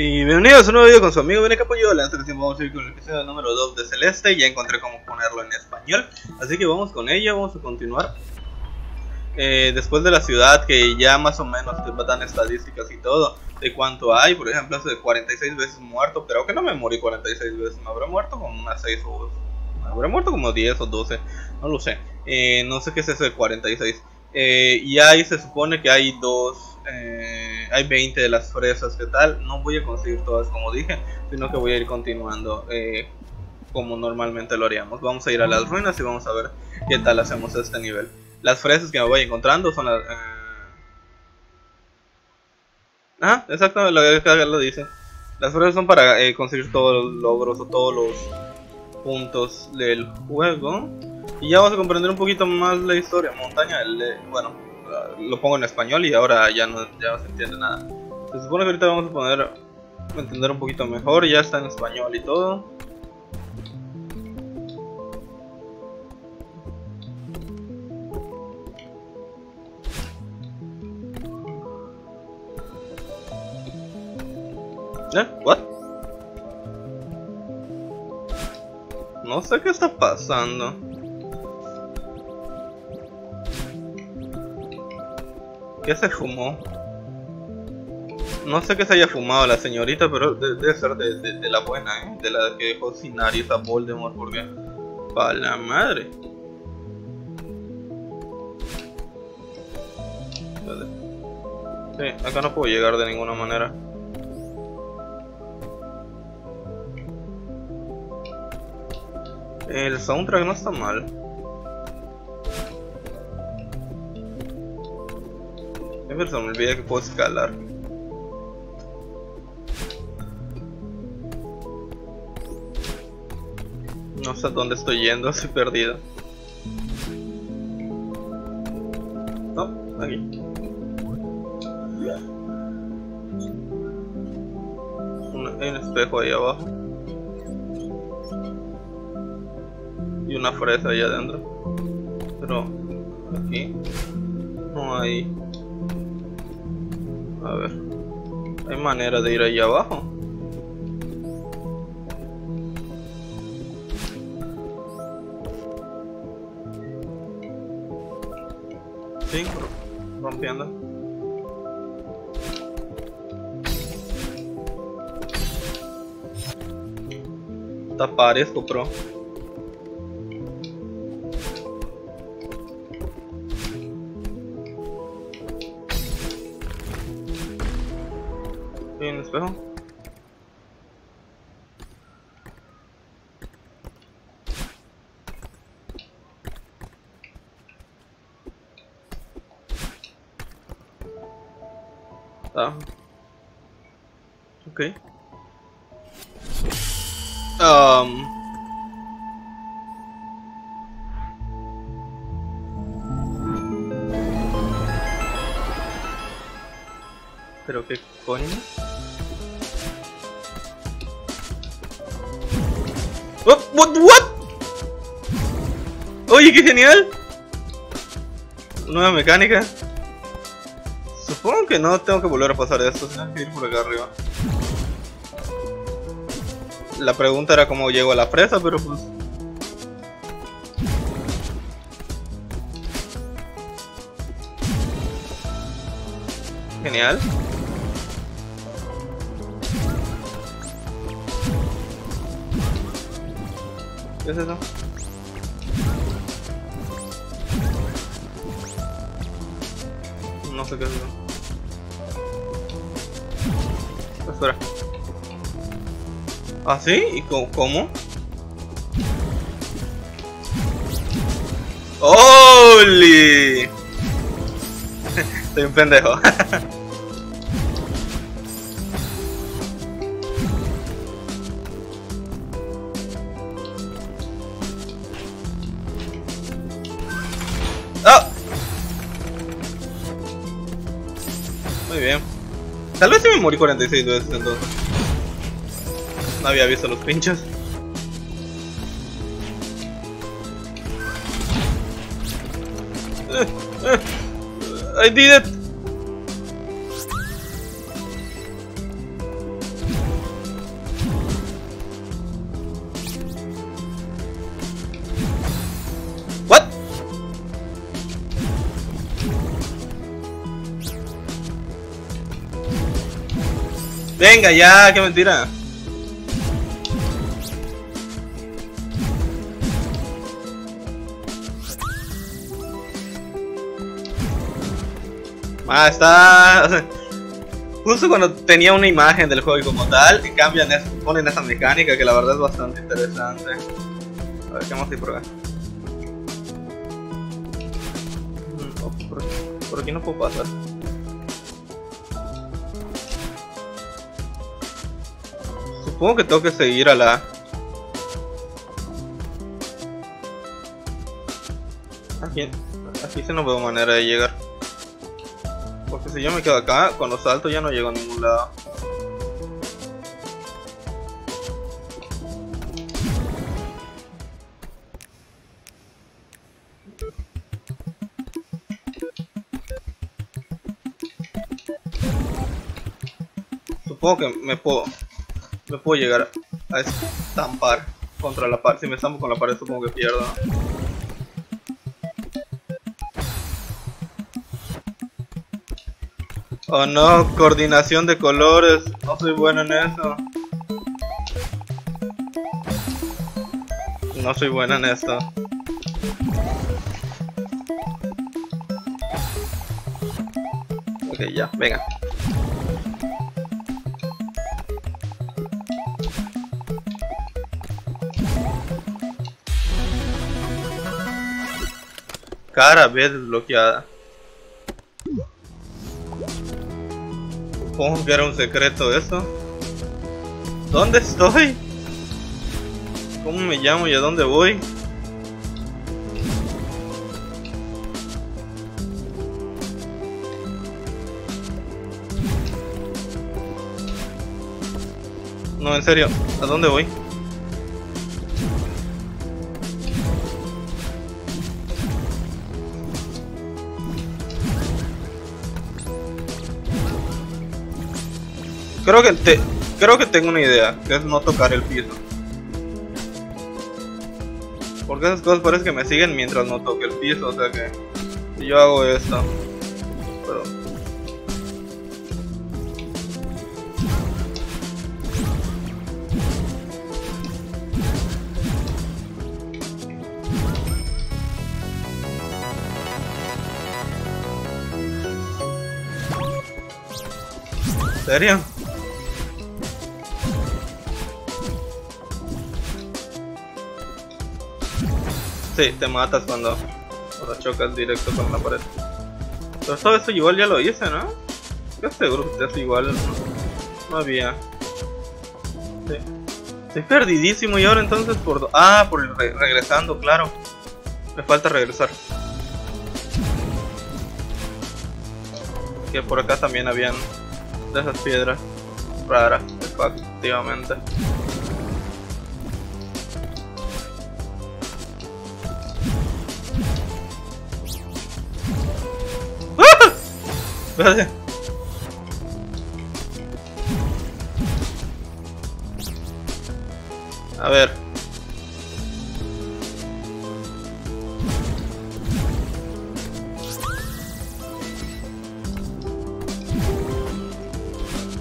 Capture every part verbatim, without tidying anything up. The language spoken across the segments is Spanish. Y bienvenidos a un nuevo video con su amigo BnK Puyol. En esta ocasión vamos a ir con el episodio número dos de Celeste. Ya encontré cómo ponerlo en español, así que vamos con ello, vamos a continuar. eh, Después de la ciudad, que ya más o menos dan estadísticas y todo de cuánto hay. Por ejemplo, hace cuarenta y seis veces muerto. Creo que no me morí cuarenta y seis veces, me habré muerto como unas seis o... Me habré muerto como diez o doce, no lo sé. eh, No sé qué es eso de cuarenta y seis. eh, Y ahí se supone que hay dos... Eh, hay veinte de las fresas, ¿qué tal? No voy a conseguir todas como dije, sino que voy a ir continuando eh, como normalmente lo haríamos. Vamos a ir a las ruinas y vamos a ver qué tal hacemos este nivel. Las fresas que me voy encontrando son las... Eh... Ah, exactamente lo que lo dice. Las fresas son para eh, conseguir todos los logros o todos los puntos del juego. Y ya vamos a comprender un poquito más la historia. Montaña, el, eh, bueno... Lo pongo en español y ahora ya no, ya no se entiende nada. Se supone que ahorita vamos a poner entender un poquito mejor. Ya está en español y todo. ¿Eh? ¿What? No sé qué está pasando. ¿Qué se fumó? No sé qué se haya fumado la señorita, pero debe ser de, de, de la buena, ¿eh? De la que dejó sin nariz a Voldemort, porque... ¡Pa' la madre! Sí, acá no puedo llegar de ninguna manera. El soundtrack no está mal. Pero se me olvida que puedo escalar. No sé a dónde estoy yendo, estoy perdido. No, aquí. Hay un espejo ahí abajo. Y una fresa ahí adentro. Pero aquí no hay... A ver, ¿hay manera de ir allá abajo? Sí, rompiendo. Tapar esto, pro. Espejo. Ah. Ok. Um. Pero qué coño. What, what, what? Oye, qué genial. Nueva mecánica. Supongo que no tengo que volver a pasar esto, tengo que ir por acá arriba. La pregunta era cómo llego a la presa, pero pues... Genial. ¿Qué es eso? No sé qué es eso. Espera. ¿Ah, sí? ¿Y cómo? ¡Holy! Soy un pendejo. Muy bien. Tal vez sí me morí cuarenta y seis veces entonces. No había visto los pinches. I did it. Venga ya, qué mentira. Ah, está... Justo cuando tenía una imagen del juego y como tal, y cambian eso, ponen esa mecánica que la verdad es bastante interesante. A ver, ¿qué vamos a ir por acá? Oh, por, aquí, por aquí no puedo pasar. Supongo que tengo que seguir a la... Aquí, aquí sí no veo manera de llegar. Porque si yo me quedo acá, cuando salto ya no llego a ningún lado. Supongo que me puedo, me puedo llegar a estampar contra la pared. Si me estampo con la pared supongo que pierdo, ¿no? Oh no, coordinación de colores, no soy bueno en eso. No soy bueno en esto. Ok, ya, venga. Cara B desbloqueada. Supongo que era un secreto eso. ¿Dónde estoy? ¿Cómo me llamo y a dónde voy? No, en serio, ¿a dónde voy? Creo que te, creo que tengo una idea, que es no tocar el piso. Porque esas cosas parece que me siguen mientras no toque el piso, o sea que... Si yo hago esto... Pero... ¿En serio? Sí, te matas cuando, cuando chocas directo con la pared. Pero todo eso igual ya lo hice, ¿no? Yo seguro que te hace igual. No, no había. Sí. Estoy perdidísimo y ahora entonces por... Ah, por re regresando, claro. Me falta regresar. Que por acá también habían de esas piedras raras, efectivamente. Espérate. A ver.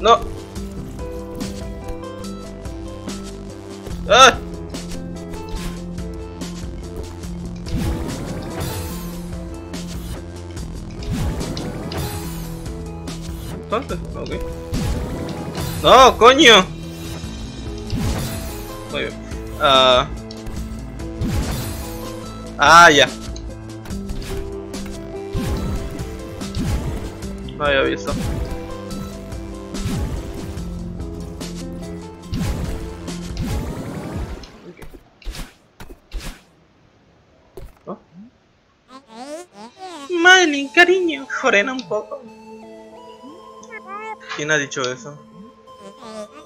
No. Ah. Okay. No, coño. Muy bien. Uh... Ah, ya. No había visto. Okay. ¿Oh? Madeline, cariño, frena un poco. ¿Quién ha dicho eso?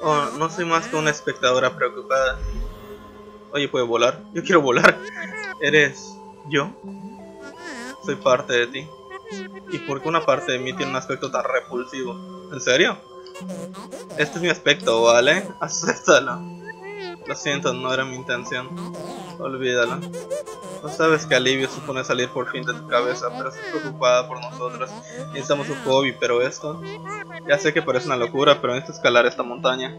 Oh, no soy más que una espectadora preocupada. Oye, ¿puedo volar? Yo quiero volar. ¿Eres yo? Soy parte de ti. ¿Y por qué una parte de mí tiene un aspecto tan repulsivo? ¿En serio? Este es mi aspecto, ¿vale? Acéptalo. Lo siento, no era mi intención. Olvídalo. No sabes qué alivio supone salir por fin de tu cabeza, pero estás preocupada por nosotras. Necesitamos un hobby, pero esto... Ya sé que parece una locura, pero necesito escalar esta montaña.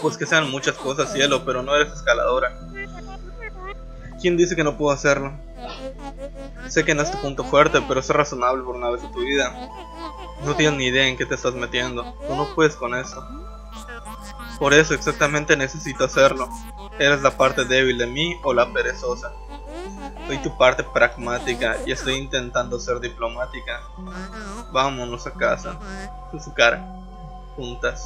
Pues que sean muchas cosas, cielo, pero no eres escaladora. ¿Quién dice que no puedo hacerlo? Sé que no es tu punto fuerte, pero es razonable por una vez en tu vida. No tienes ni idea en qué te estás metiendo. Tú no puedes con eso. Por eso exactamente necesito hacerlo. Eres la parte débil de mí o la perezosa. Soy tu parte pragmática y estoy intentando ser diplomática. Vámonos a casa. En su cara. Juntas.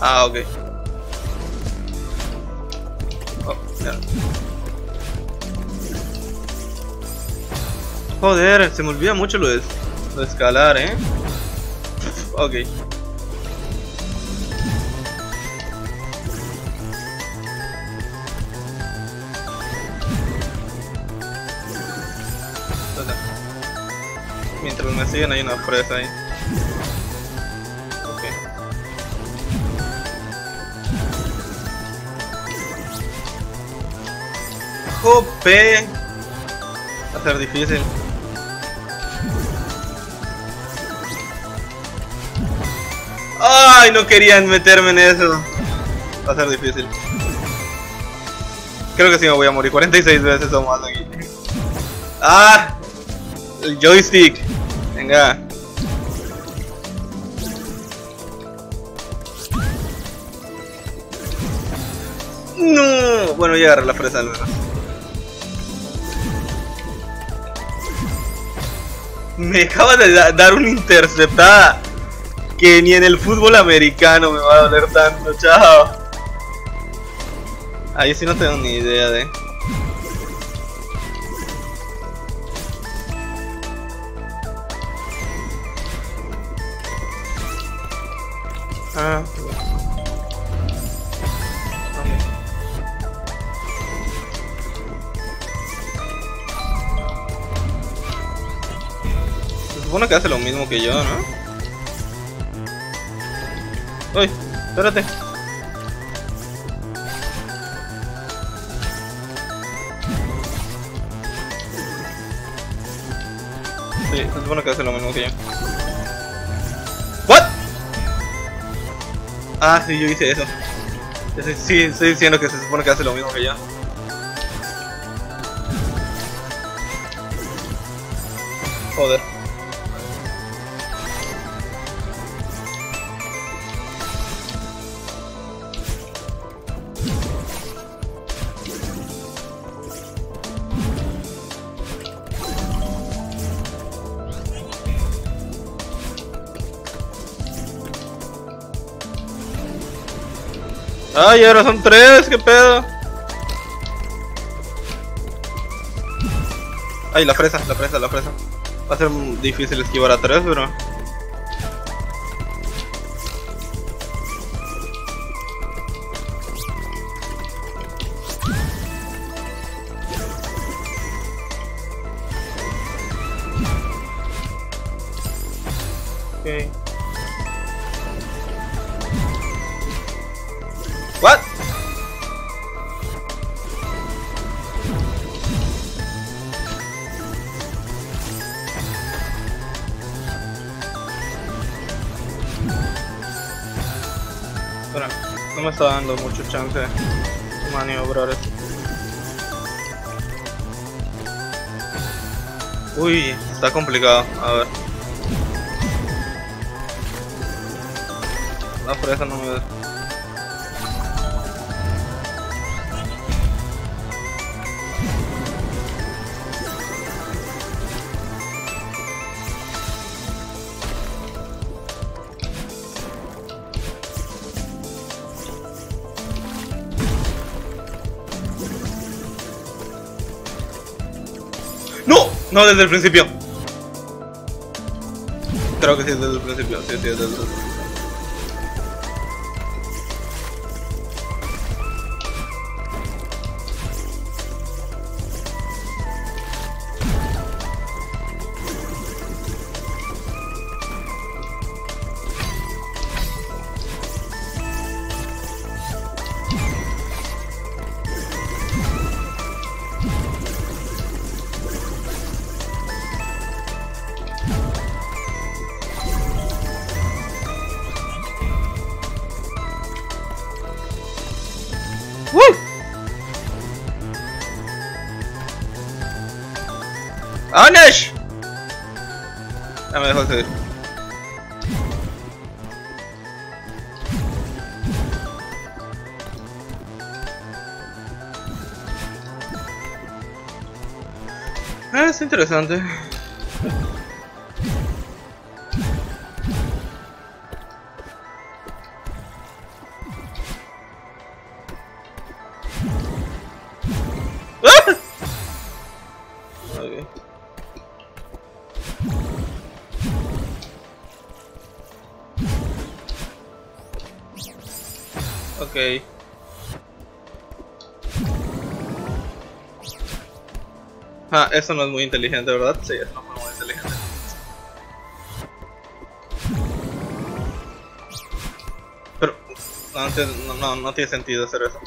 Ah, ok. Oh, mira. Joder, se me olvida mucho lo de, lo de escalar, eh. Ok. Mientras me siguen hay una presa ahí. Ok. ¡Jope! Va a ser difícil. ¡Ay! No querían meterme en eso. Va a ser difícil. Creo que sí me voy a morir cuarenta y seis veces o más aquí. ¡Ah! El joystick. Venga. No. Bueno, ya agarré la fresa al menos. Me acaba de da dar una interceptada. Que ni en el fútbol americano me va a doler tanto, chao. Ahí sí no tengo ni idea de... Ah. Okay. Se supone que hace lo mismo que yo, ¿no? Uy, espérate. Sí, se supone que hace lo mismo que yo. ¿What? Ah, sí, yo hice eso. Sí, estoy diciendo que se supone que hace lo mismo que yo. Joder. Ay, ahora son tres, qué pedo. Ay, la fresa, la fresa, la fresa. Va a ser difícil esquivar a tres, pero... Ok. What? Espera, no me está dando mucho chance de maniobrar esto. Uy, está complicado, a ver. La fresa no me da. No, desde el principio. Creo que sí, desde el principio. Sí, sí, desde el principio. ¡Anesh! Ya me dejó subir. Ah, es interesante. Okay. Ah, eso no es muy inteligente, ¿verdad? Sí, eso no fue muy inteligente. Pero no, no, no, no tiene sentido hacer eso.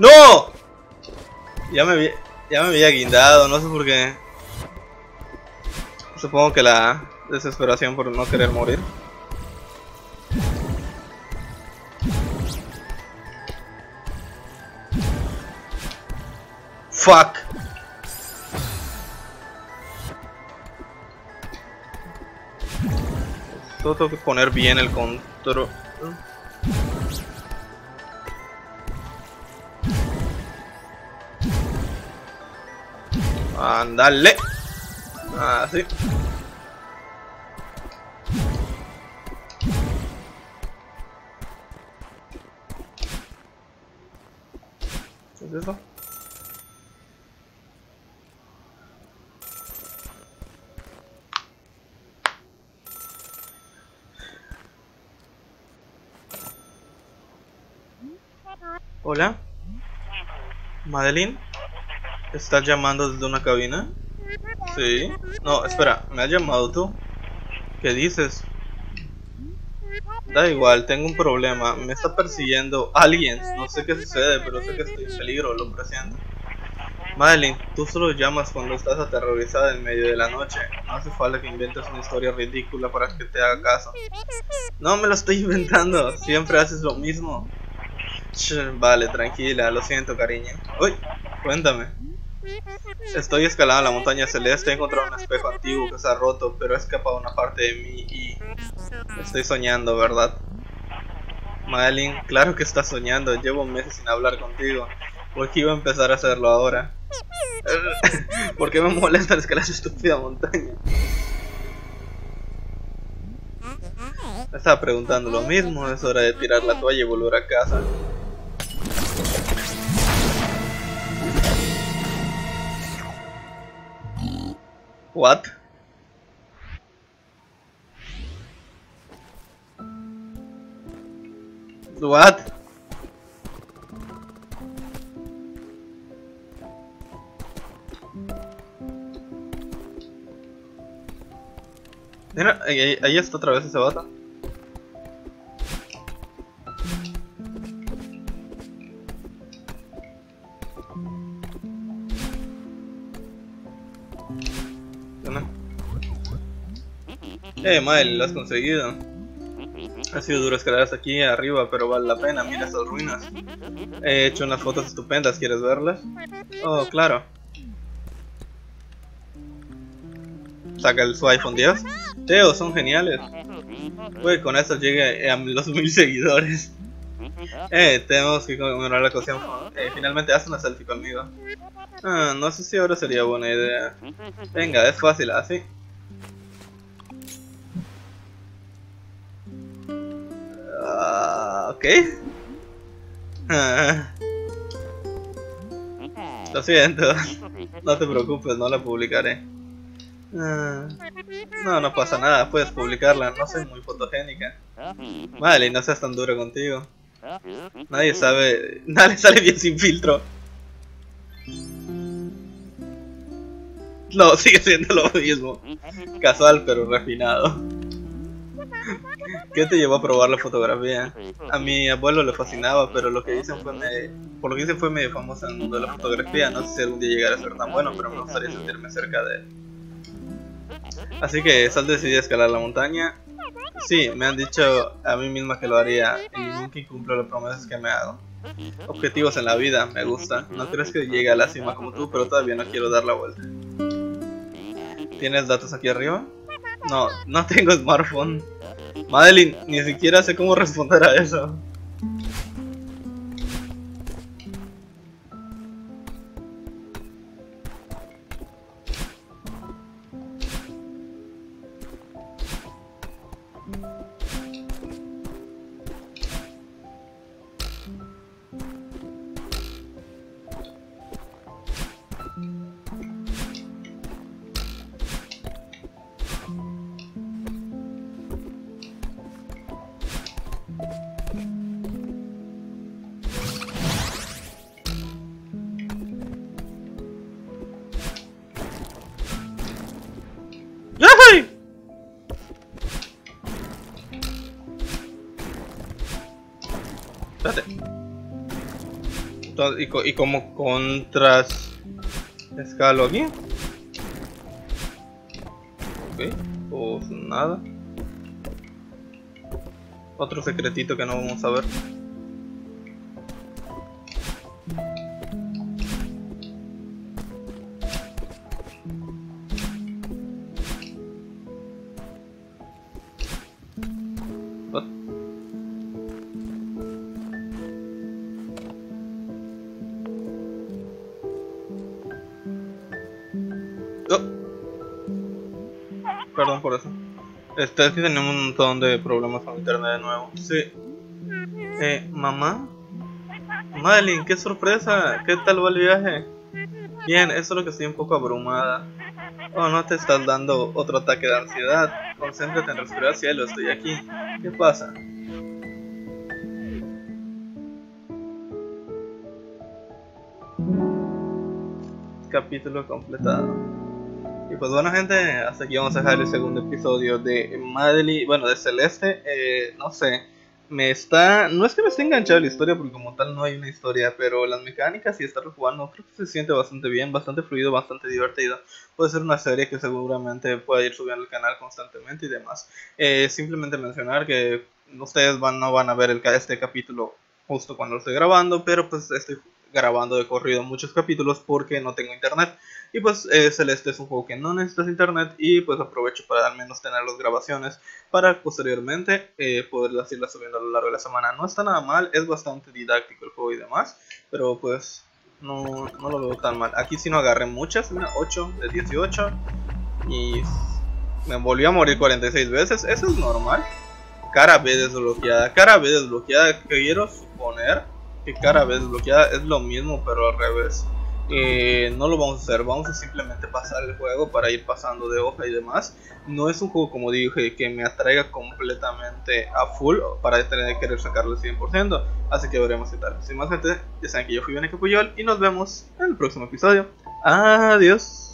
¡No! Ya me había, ya me había guindado, no sé por qué. Supongo que la desesperación por no querer morir. Fuck. Todo tengo que poner bien el control. Andale, así. ¿Qué es eso? Hola, Madeline. ¿Estás llamando desde una cabina? Sí. No, espera, ¿me has llamado tú? ¿Qué dices? Da igual, tengo un problema. Me está persiguiendo alguien. No sé qué sucede, pero sé que estoy en peligro, lo presiento. Madeline, tú solo llamas cuando estás aterrorizada en medio de la noche. No hace falta que inventes una historia ridícula para que te haga caso. No me lo estoy inventando, siempre haces lo mismo. Ch, vale, tranquila, lo siento, cariño. Uy, cuéntame. Estoy escalando la montaña celeste, he encontrado un espejo antiguo que se ha roto, pero ha escapado una parte de mí y... estoy soñando, ¿verdad? Madeline, claro que estás soñando, llevo meses sin hablar contigo. ¿Por qué iba a empezar a hacerlo ahora? ¿Por qué me molestas escalar esa estúpida montaña? Me estaba preguntando lo mismo, es hora de tirar la toalla y volver a casa. What? What? Mira, ahí, ahí está otra vez ese vato. Eh, Mael, lo has conseguido. Ha sido duro escalar hasta aquí arriba, pero vale la pena. Mira esas ruinas. He hecho unas fotos estupendas, ¿quieres verlas? Oh, claro. Saca el su iPhone diez. Theo, son geniales. Uy, con eso llegué a los mil seguidores. Eh, tenemos que conmemorar la ocasión. Eh, finalmente haz una selfie conmigo. Ah, no sé si ahora sería buena idea. Venga, es fácil, así. Uh, ok. Uh, lo siento. No te preocupes, no la publicaré. Uh, no, no pasa nada, puedes publicarla, no soy muy fotogénica. Vale, no seas tan duro contigo. Nadie sabe... Nadie sale bien sin filtro. No, sigue siendo lo mismo. Casual pero refinado. ¿Qué te llevó a probar la fotografía? A mi abuelo le fascinaba, pero lo que hice fue medio, por lo que hice fue medio famoso en el mundo de la fotografía. No sé si algún día llegará a ser tan bueno, pero me gustaría sentirme cerca de él. Así que Sal decidió escalar la montaña. Sí, me han dicho a mí misma que lo haría y nunca cumplo las promesas que me hago. Objetivos en la vida, me gusta. No crees que llegue a la cima como tú, pero todavía no quiero dar la vuelta. ¿Tienes datos aquí arriba? No, no tengo smartphone. Madeline, ni siquiera sé cómo responder a eso. Y, co y como contras escalo aquí. Ok, pues nada. Otro secretito que no vamos a ver. Perdón por eso. Este, es que tenemos un montón de problemas con internet de nuevo. Sí. Eh, mamá. Madeline, qué sorpresa. ¿Qué tal va el viaje? Bien, eso es lo que estoy un poco abrumada. Oh, no te estás dando otro ataque de ansiedad. Concéntrate en respirar, cielo, estoy aquí. ¿Qué pasa? Capítulo completado. Y pues bueno, gente, hasta aquí vamos a dejar el segundo episodio de Madeline, bueno, de Celeste. eh, no sé, me está, no es que me esté enganchado la historia porque como tal no hay una historia, pero las mecánicas y estar jugando creo que se siente bastante bien, bastante fluido, bastante divertido. Puede ser una serie que seguramente pueda ir subiendo al canal constantemente y demás. eh, simplemente mencionar que ustedes van, no van a ver el, este capítulo justo cuando lo estoy grabando, pero pues estoy grabando de corrido muchos capítulos porque no tengo internet. Y pues eh, Celeste es un juego que no necesitas internet y pues aprovecho para al menos tener las grabaciones para posteriormente eh, poderlas irlas subiendo a lo largo de la semana. No está nada mal, es bastante didáctico el juego y demás, pero pues no, no lo veo tan mal. Aquí sí no agarré muchas, una ocho de dieciocho y me volví a morir cuarenta y seis veces, eso es normal. Cara B desbloqueada, cara B desbloqueada, quiero suponer que cara B desbloqueada es lo mismo pero al revés. Eh, no lo vamos a hacer, vamos a simplemente pasar el juego para ir pasando de hoja y demás. No es un juego, como dije, que me atraiga completamente a full para tener que querer sacarlo al cien por ciento, así que veremos qué tal. Sin más, gente, ya saben que yo fui BnK Puyol y nos vemos en el próximo episodio. Adiós.